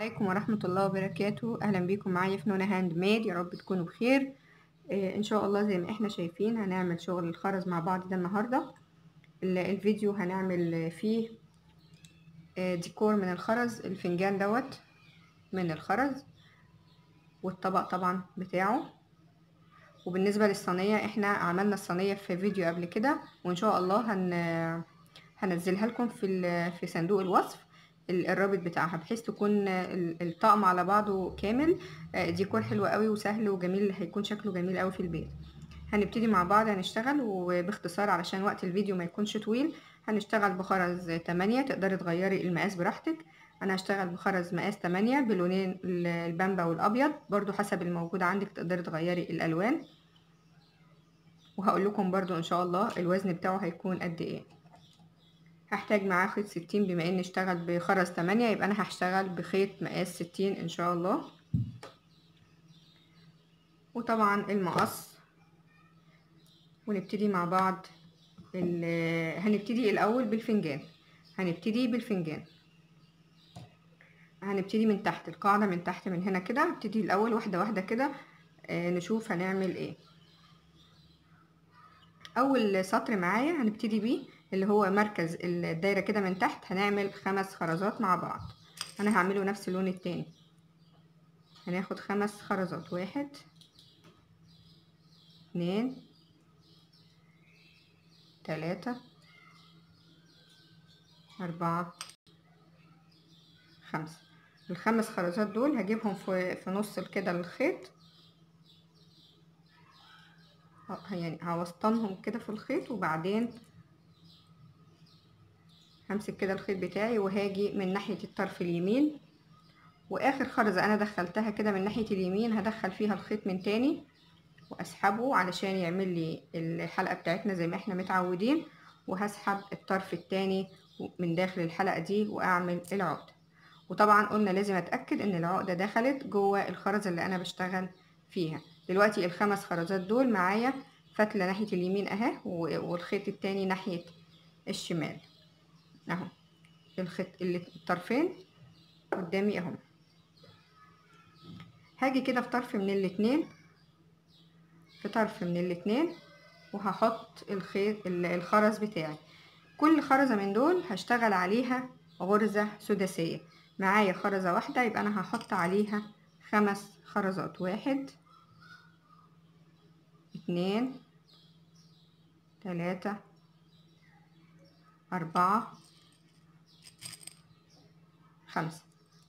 عليكم ورحمة الله وبركاته. أهلا بيكم معايا في نونا هاند ميد. يا رب تكونوا بخير. إن شاء الله زي ما احنا شايفين هنعمل شغل الخرز مع بعض ده النهاردة. الفيديو هنعمل فيه ديكور من الخرز. الفنجان دوت من الخرز والطبق طبعا بتاعه. وبالنسبة للصينية احنا عملنا الصينية في فيديو قبل كده، وإن شاء الله هنزلها لكم في صندوق الوصف الرابط بتاعها، بحيث تكون الطقم على بعضه كامل. ديكور حلو قوي وسهل وجميل، هيكون شكله جميل قوي في البيت. هنبتدي مع بعض، هنشتغل وباختصار علشان وقت الفيديو ما يكونش طويل. هنشتغل بخرز 8، تقدري تغيري المقاس براحتك. انا هشتغل بخرز مقاس 8 بلونين البامبا والابيض، برضو حسب الموجود عندك تقدري تغيري الالوان، وهقول لكم برضو ان شاء الله الوزن بتاعه هيكون قد ايه. هحتاج معاه خيط 60، بما ان اشتغل بخرز 8 يبقى انا هشتغل بخيط مقاس 60 ان شاء الله. وطبعا المقص، ونبتدي مع بعض. هنبتدي الاول بالفنجان. هنبتدي من تحت القاعدة، من تحت من هنا كده. هبتدي الاول واحدة واحدة كده نشوف هنعمل ايه. اول سطر معايا هنبتدي بيه اللي هو مركز الدايرة كده من تحت. هنعمل 5 خرزات مع بعض، انا هعمله نفس اللون التاني. هناخد 5 خرزات، 1 2 3 4 5. ال5 خرزات دول هجيبهم في نص كده الخيط، يعني هوسطنهم كده في الخيط، وبعدين همسك كده الخيط بتاعي وهاجي من ناحية الطرف اليمين. واخر خرزة انا دخلتها كده من ناحية اليمين هدخل فيها الخيط من تاني واسحبه علشان يعمل لي الحلقة بتاعتنا زي ما احنا متعودين. وهسحب الطرف التاني من داخل الحلقة دي واعمل العقدة. وطبعا قلنا لازم اتأكد ان العقدة دخلت جوه الخرزة اللي انا بشتغل فيها. دلوقتي ال5 خرزات دول معايا فتلة ناحية اليمين اهي، والخيط التاني ناحية الشمال اهو. الخيط الطرفين قدامي اهو. هاجي كده في طرف من الاتنين، وهحط الخيط الخرز بتاعي. كل خرزة من دول هشتغل عليها غرزة سداسية. معايا خرزة واحدة يبقى انا هحط عليها 5 خرزات، 1 2 3 4 5.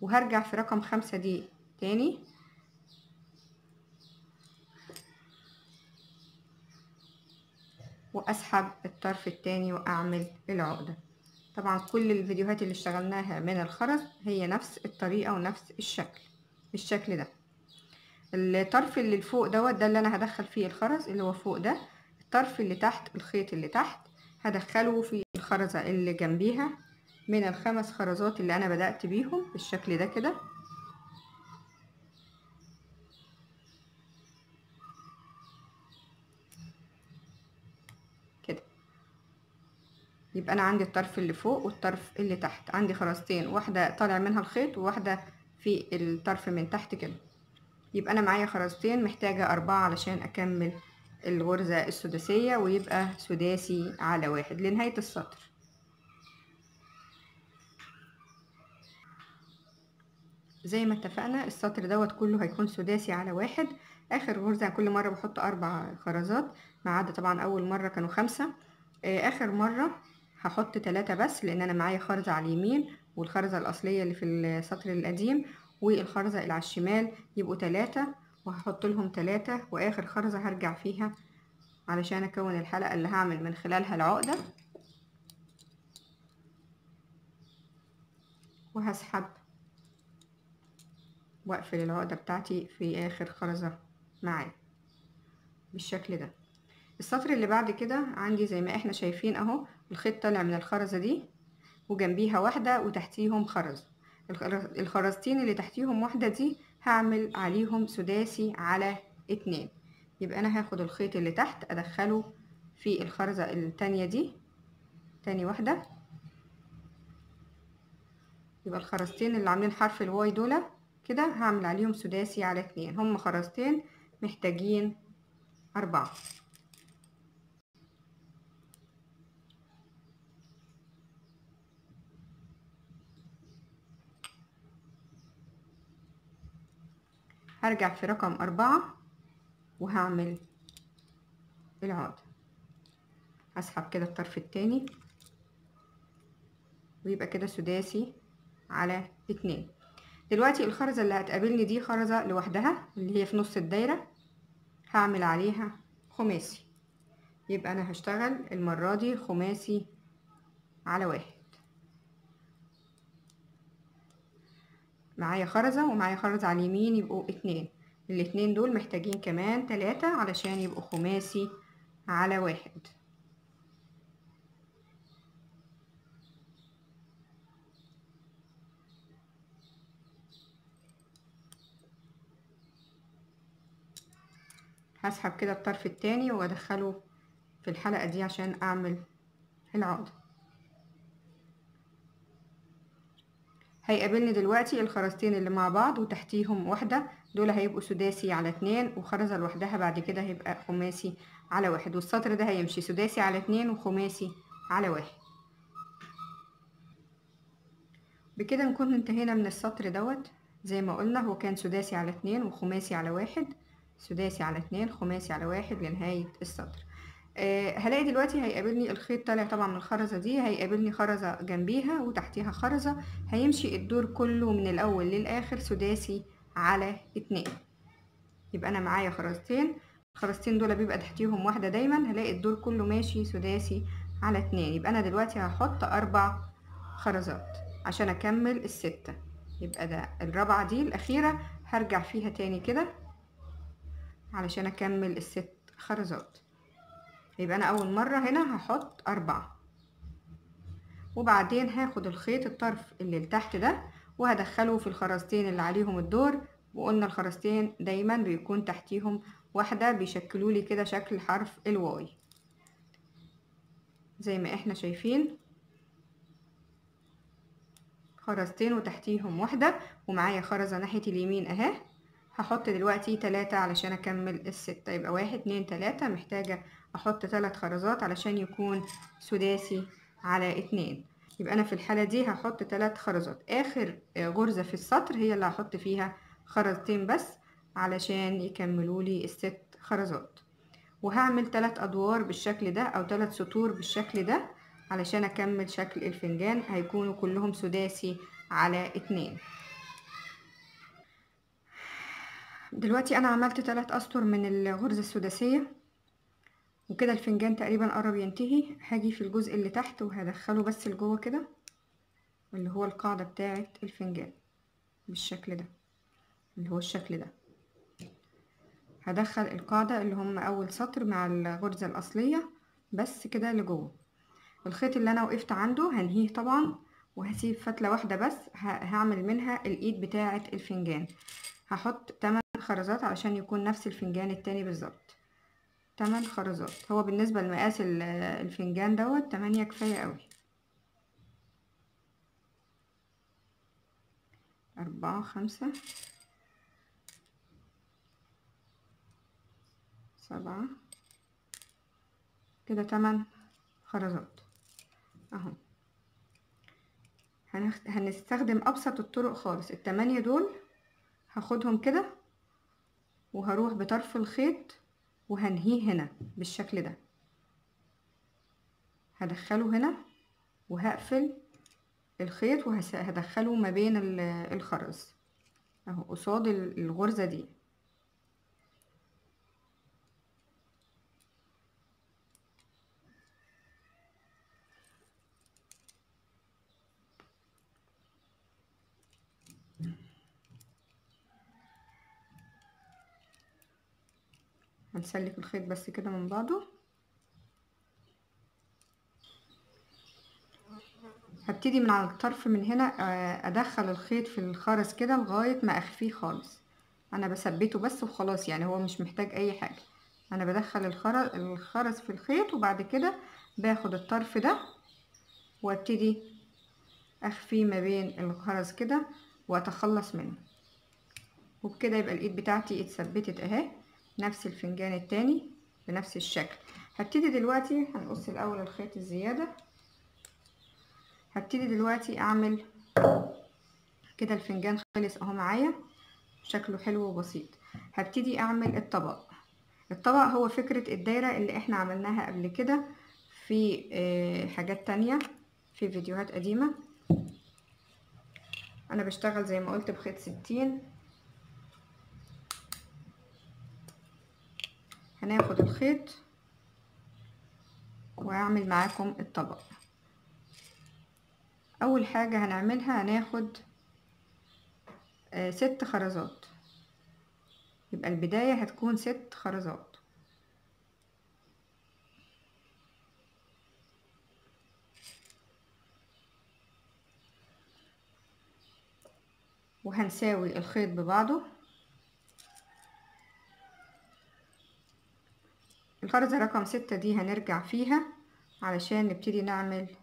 وهرجع في رقم 5 دي تاني، واسحب الطرف التاني واعمل العقدة. طبعا كل الفيديوهات اللي اشتغلناها من الخرز هي نفس الطريقة ونفس الشكل ده. الطرف اللي فوق دوت ده اللي انا هدخل فيه الخرز اللي هو فوق ده. الطرف اللي تحت، الخيط اللي تحت، هدخله في الخرزة اللي جنبيها من ال5 خرزات اللي انا بدأت بيهم بالشكل ده كده. يبقى انا عندي الطرف اللي فوق والطرف اللي تحت، عندي خرزتين، واحدة طالع منها الخيط وواحدة في الطرف من تحت كده. يبقى انا معايا خرزتين، محتاجة 4 علشان اكمل الغرزة السداسية، ويبقى سداسي على 1 لنهاية السطر. زي ما اتفقنا السطر دوت كله هيكون سداسي على 1. اخر غرزة كل مرة بحط 4 خرزات، ما عدا طبعا اول مرة كانوا 5. اخر مرة هحط 3 بس، لان انا معايا خرزة على اليمين والخرزة الاصلية اللي في السطر القديم والخرزة اللي على الشمال، يبقوا 3 وهحط لهم 3. واخر خرزة هرجع فيها علشان اكون الحلقة اللي هعمل من خلالها العقدة، وهسحب واقفل العقدة بتاعتي في اخر خرزة معايا بالشكل ده. السطر اللي بعد كده عندي زي ما احنا شايفين اهو، الخيط طالع من الخرزة دي وجنبيها واحدة وتحتيهم خرز. الخرزتين اللي تحتيهم واحدة دي هعمل عليهم سداسي على 2. يبقى انا هاخد الخيط اللي تحت ادخله في الخرزة التانية دي، تاني واحدة، يبقى الخرزتين اللي عاملين حرف الواي دول كده هعمل عليهم سداسي على 2، هم خرزتين محتاجين 4. هرجع في رقم 4 وهعمل العقد، هسحب كده الطرف التاني ويبقى كده سداسي على 2. دلوقتي الخرزة اللي هتقابلني دي خرزة لوحدها اللي هي في نص الدايرة، هعمل عليها خماسي، يبقى انا هشتغل المرة دي خماسي على 1. معايا خرزة ومعايا خرزة على اليمين يبقوا 2، الاتنين دول محتاجين كمان 3 علشان يبقوا خماسي على 1. هسحب كده الطرف التاني وادخله في الحلقة دي عشان اعمل العقدة. هيقابلني دلوقتي الخرزتين اللي مع بعض وتحتيهم واحدة، دول هيبقوا سداسي على 2 وخرزة لوحدها بعد كده هيبقى خماسي على 1، والسطر ده هيمشي سداسي على 2 وخماسي على 1. بكده نكون انتهينا من السطر دوت زي ما قلنا، هو كان سداسي على 2 وخماسي على 1، سداسي على 2 خماسي على 1 لنهاية السطر. هلاقي دلوقتي هيقابلني الخيط طالع طبعا من الخرزة دي، هيقابلني خرزة جنبيها وتحتيها خرزة، هيمشي الدور كله من الاول للاخر سداسي على 2. يبقى انا معايا خرزتين، الخرزتين دول بيبقى تحتيهم واحدة دايما، هلاقي الدور كله ماشي سداسي على 2. يبقى انا دلوقتي هحط 4 خرزات عشان اكمل ال6، يبقى ده الرابعة دي الاخيرة هرجع فيها تاني كده علشان اكمل ال6 خرزات. يبقى انا اول مرة هنا هحط 4 وبعدين هاخد الخيط الطرف اللي لتحت ده وهدخله في الخرزتين اللي عليهم الدور، وقلنا الخرزتين دايما بيكون تحتيهم واحدة بيشكلوا لي كده شكل حرف الواي زي ما احنا شايفين، خرزتين وتحتيهم واحدة ومعايا خرزة ناحية اليمين اهي. هحط دلوقتي 3 علشان اكمل ال6، يبقى 1 2 3 محتاجة احط 3 خرزات علشان يكون سداسي على 2. يبقى انا في الحالة دي هحط 3 خرزات، اخر غرزة في السطر هي اللي هحط فيها خرزتين بس علشان يكملوا لي ال6 خرزات، وهعمل 3 ادوار بالشكل ده او 3 سطور بالشكل ده علشان اكمل شكل الفنجان، هيكونوا كلهم سداسي على 2. دلوقتي انا عملت 3 اسطر من الغرزة السداسية وكده الفنجان تقريبا قرب ينتهي، هاجي في الجزء اللي تحت وهدخله بس لجوه كده اللي هو القاعدة بتاعة الفنجان بالشكل ده اللي هو الشكل ده، هدخل القاعدة اللي هم اول سطر مع الغرزة الاصلية بس كده لجوه. الخيط اللي انا وقفت عنده هنهيه طبعا وهسيب فتلة واحدة بس هعمل منها الايد بتاعة الفنجان، هحط 8 خرزات علشان يكون نفس الفنجان التاني بالظبط 8 خرزات، هو بالنسبة لمقاس الفنجان دوت 8 كفاية قوي. 4 5 7 كده 8 خرزات اهو. هنستخدم ابسط الطرق خالص، ال8 دول هاخدهم كده وهروح بطرف الخيط وهنهيه هنا بالشكل ده، هدخله هنا وهقفل الخيط وهدخله ما بين الخرز اهو قصاد الغرزة دي. هنسلك الخيط بس كده من بعضه، هبتدي من على الطرف من هنا ادخل الخيط في الخرز كده لغاية ما اخفيه خالص، انا بثبته بس وخلاص يعني هو مش محتاج اي حاجة، انا بدخل الخرز في الخيط وبعد كده باخد الطرف ده وابتدي اخفيه ما بين الخرز كده واتخلص منه. وبكده يبقى الايد بتاعتي اتثبتت اهي، نفس الفنجان التاني بنفس الشكل. هبتدي دلوقتي هنقص الاول الخيط الزياده. هبتدي دلوقتي اعمل كده. الفنجان خلص اهو معايا، شكله حلو وبسيط. هبتدي اعمل الطبق. الطبق هو فكرة الدايرة اللي احنا عملناها قبل كده في حاجات تانية، في فيديوهات قديمة. انا بشتغل زي ما قلت بخيط 60. هناخد الخيط وهعمل معاكم الطبق. اول حاجة هنعملها هناخد 6 خرزات، يبقى البداية هتكون 6 خرزات. وهنساوي الخيط ببعضه. الخرزة رقم 6 دي هنرجع فيها علشان نبتدي نعمل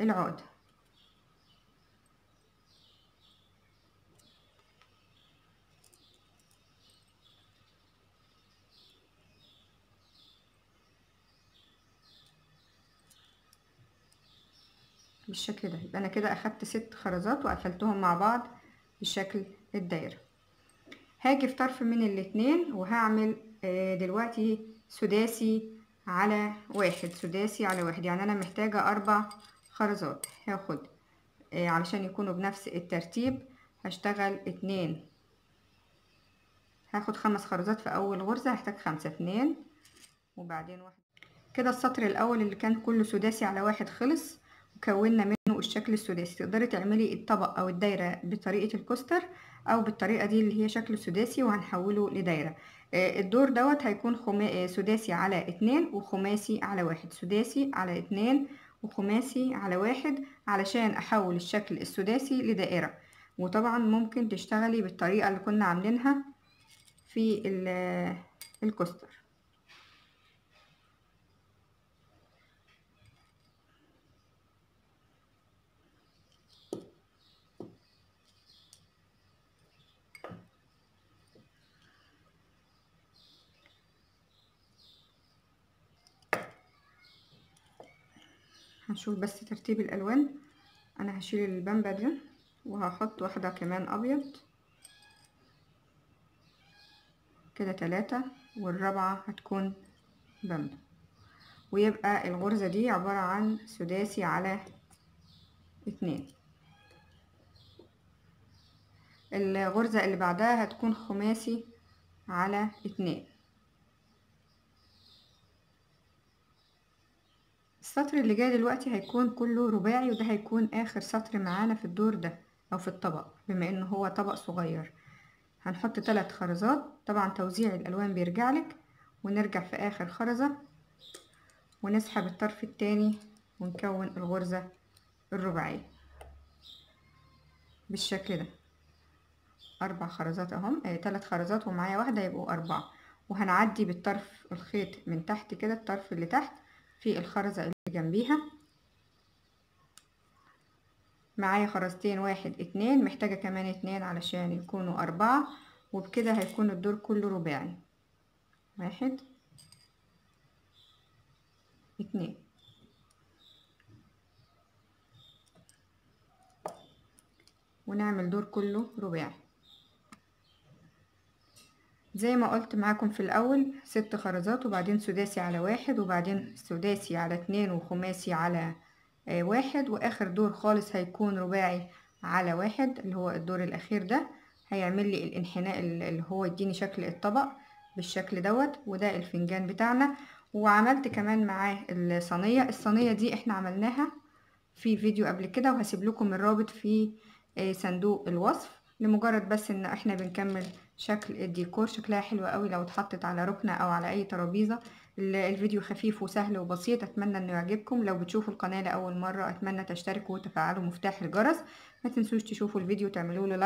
العقدة. بالشكل ده يبقى انا كده اخدت 6 خرزات وقفلتهم مع بعض بشكل الدايره. هاجي في طرف من الاتنين وهعمل دلوقتي سداسي على 1، سداسي على 1، يعني انا محتاجه 4 خرزات. هاخد علشان يكونوا بنفس الترتيب هشتغل 2، هاخد 5 خرزات في اول غرزه، هحتاج 5، 2 وبعدين 1. كده السطر الاول اللي كان كله سداسي على 1 خلص، كونا منه الشكل السداسي. تقدري تعملي الطبق او الدايره بطريقه الكوستر او بالطريقه دي اللي هي شكل سداسي وهنحوله لدايره. الدور دوت هيكون سداسي على 2 وخماسي على 1، سداسي على 2 وخماسي على 1 علشان احول الشكل السداسي لدائره. وطبعا ممكن تشتغلي بالطريقه اللي كنا عاملينها في الكوستر. هنشوف بس ترتيب الالوان. انا هشيل البامبا دي وهحط واحده كمان ابيض كده، 3، والرابعه هتكون بامبا. ويبقى الغرزه دي عباره عن سداسي على 2. الغرزه اللي بعدها هتكون خماسي على 2. السطر اللي جاي دلوقتي هيكون كله رباعي، وده هيكون اخر سطر معانا في الدور ده او في الطبق بما انه هو طبق صغير. هنحط 3 خرزات. طبعا توزيع الالوان بيرجع لك. ونرجع في اخر خرزة ونسحب الطرف التاني ونكون الغرزة الرباعية بالشكل ده. 4 خرزات اهم، 3 خرزات ومعايا 1 يبقوا 4. وهنعدي بالطرف الخيط من تحت كده، الطرف اللي تحت في الخرزة اللي جنبيها. معايا خرزتين، 1، 2، محتاجة كمان 2 علشان يكونوا 4. وبكده هيكون الدور كله رباعي. 1، 2. ونعمل دور كله رباعي زي ما قلت معاكم في الاول، 6 خرزات وبعدين سداسي على 1 وبعدين سداسي على 2 وخماسي على 1، واخر دور خالص هيكون رباعي على 1 اللي هو الدور الاخير ده. هيعمل لي الانحناء اللي هو يديني شكل الطبق بالشكل دوت. وده الفنجان بتاعنا. وعملت كمان معاه الصينية. الصينية دي احنا عملناها في فيديو قبل كده، وهسيب لكم الرابط في صندوق الوصف، لمجرد بس ان احنا بنكمل شكل الديكور. شكلها حلو قوي لو اتحطت على ركنة او على اي ترابيزة. الفيديو خفيف وسهل وبسيط، اتمنى انه يعجبكم. لو بتشوفوا القناة لاول مرة اتمنى تشتركوا وتفعلوا مفتاح الجرس. ما تنسوش تشوفوا الفيديو، تعملوا له لايك.